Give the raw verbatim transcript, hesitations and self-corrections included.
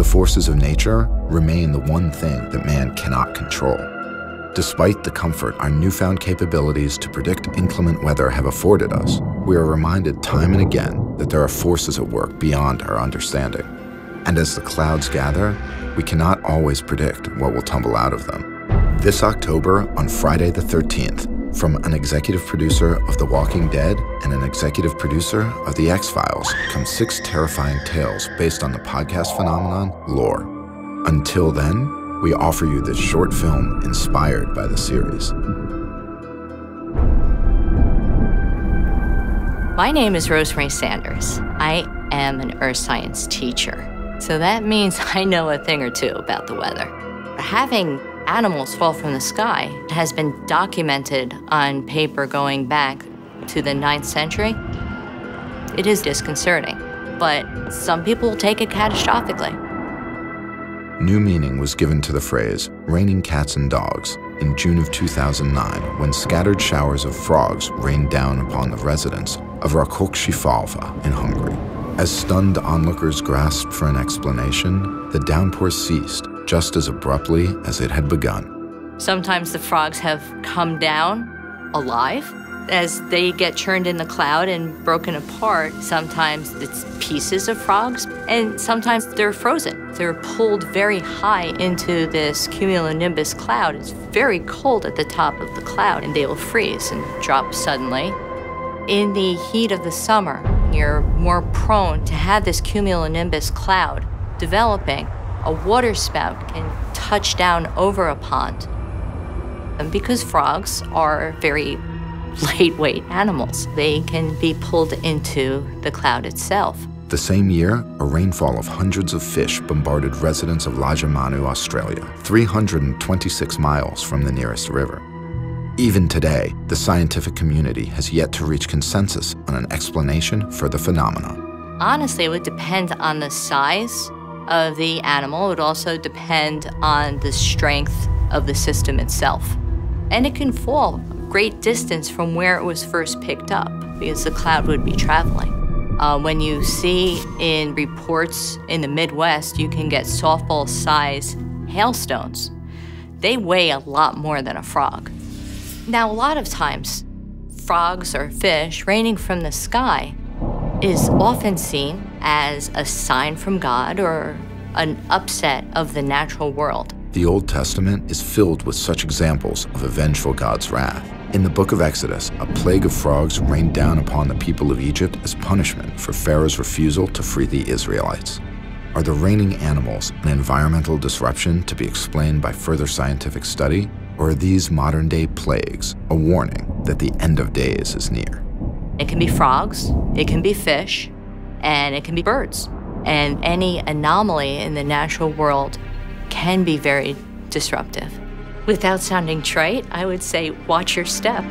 The forces of nature remain the one thing that man cannot control. Despite the comfort our newfound capabilities to predict inclement weather have afforded us, we are reminded time and again that there are forces at work beyond our understanding. And as the clouds gather, we cannot always predict what will tumble out of them. This October, on Friday the thirteenth, from an executive producer of The Walking Dead and an executive producer of The X-Files, come six terrifying tales based on the podcast phenomenon Lore. Until then, we offer you this short film inspired by the series. My name is Rosemary Sanders. I am an earth science teacher. So that means I know a thing or two about the weather. Having animals fall from the sky has been documented on paper going back to the ninth century. It is disconcerting, but some people take it catastrophically. New meaning was given to the phrase, raining cats and dogs, in June of two thousand nine, when scattered showers of frogs rained down upon the residents of Rakoczifalva in Hungary. As stunned onlookers grasped for an explanation, the downpour ceased just as abruptly as it had begun. Sometimes the frogs have come down alive. As they get churned in the cloud and broken apart, sometimes it's pieces of frogs, and sometimes they're frozen. They're pulled very high into this cumulonimbus cloud. It's very cold at the top of the cloud, and they will freeze and drop suddenly. In the heat of the summer, you're more prone to have this cumulonimbus cloud developing. A waterspout can touch down over a pond. And because frogs are very lightweight animals, they can be pulled into the cloud itself. The same year, a rainfall of hundreds of fish bombarded residents of Lajamanu, Australia, three hundred twenty-six miles from the nearest river. Even today, the scientific community has yet to reach consensus on an explanation for the phenomenon. Honestly, it would depend on the size of the animal. It would also depend on the strength of the system itself. And it can fall a great distance from where it was first picked up because the cloud would be traveling. Uh, when you see in reports in the Midwest, you can get softball-sized hailstones. They weigh a lot more than a frog. Now, a lot of times, frogs or fish raining from the sky is often seen as a sign from God or an upset of the natural world. The Old Testament is filled with such examples of a vengeful God's wrath. In the book of Exodus, a plague of frogs rained down upon the people of Egypt as punishment for Pharaoh's refusal to free the Israelites. Are the raining animals an environmental disruption to be explained by further scientific study? Or are these modern-day plagues a warning that the end of days is near? It can be frogs, it can be fish, and it can be birds. And any anomaly in the natural world can be very disruptive. Without sounding trite, I would say watch your step.